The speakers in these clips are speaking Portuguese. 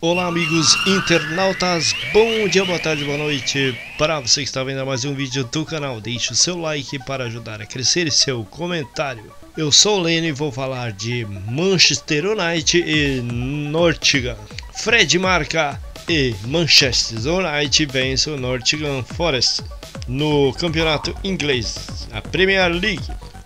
Olá amigos internautas, bom dia, boa tarde, boa noite para você que está vendo mais um vídeo do canal. Deixe o seu like para ajudar a crescer e seu comentário. Eu sou o Leno e vou falar de Manchester United e Nottingham. Fred marca e Manchester United vence o Nottingham Forest no campeonato inglês, a Premier League.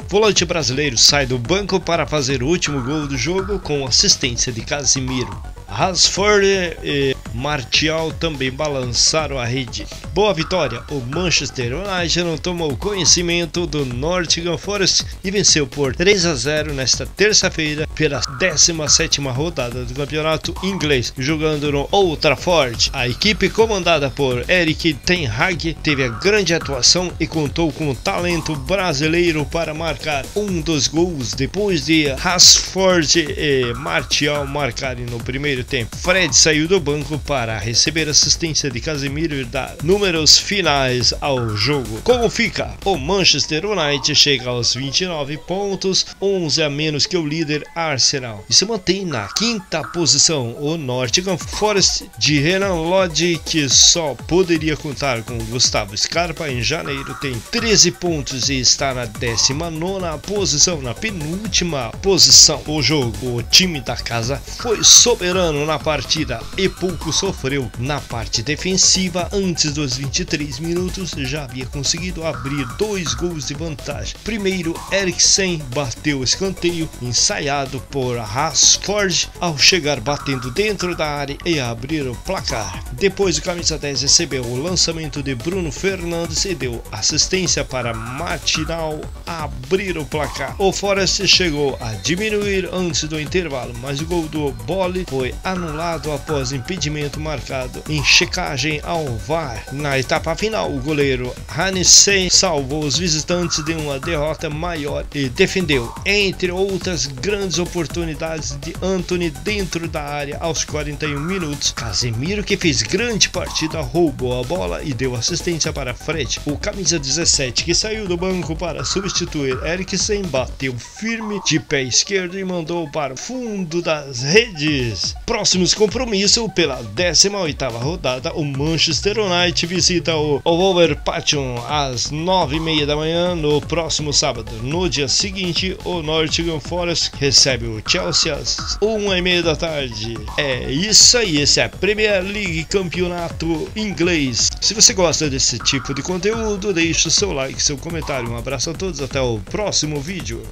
Volante brasileiro sai do banco para fazer o último gol do jogo com assistência de Casemiro. Rashford e Martial também balançaram a rede. Boa vitória! O Manchester United não tomou conhecimento do Nottingham Forest e venceu por 3-0 nesta terça-feira pela 17ª rodada do campeonato inglês, jogando no Old Trafford. A equipe comandada por Eric Ten Hag teve a grande atuação e contou com o talento brasileiro para marcar um dos gols depois de Rashford e Martial marcarem no primeiro tempo. Fred saiu do banco para receber assistência de Casemiro e dar números finais ao jogo. Como fica? O Manchester United chega aos 29 pontos, 11 a menos que o líder Arsenal, e se mantém na 5ª posição. O Nottingham Forest de Renan Lodge, que só poderia contar com Gustavo Scarpa em janeiro, tem 13 pontos e está na 19ª posição, na penúltima posição. O jogo, o time da casa foi soberano na partida e pouco sofreu na parte defensiva. Antes dos 23 minutos já havia conseguido abrir 2 gols de vantagem. Primeiro, Eriksen bateu o escanteio ensaiado por Rashford ao chegar batendo dentro da área e abrir o placar. Depois o camisa 10 recebeu o lançamento de Bruno Fernandes e deu assistência para Martial abrir o placar. O Forest chegou a diminuir antes do intervalo, mas o gol do Bolli foi anulado após impedimento marcado em checagem ao VAR. Na etapa final, o goleiro Hanissen salvou os visitantes de uma derrota maior e defendeu, entre outras grandes oportunidades de Antony dentro da área aos 41 minutos. Casemiro, que fez grande partida, roubou a bola e deu assistência para Fred. O camisa 17, que saiu do banco para substituir Eriksen, bateu firme de pé esquerdo e mandou para o fundo das redes. Próximos compromissos pela 18ª rodada, o Manchester United visita o Wolverhampton às 9h30 da manhã no próximo sábado. No dia seguinte, o Nottingham Forest recebe o Chelsea às 1h30 da tarde. É isso aí, esse é a Premier League, campeonato inglês. Se você gosta desse tipo de conteúdo, deixe o seu like, seu comentário. Um abraço a todos, até o próximo vídeo.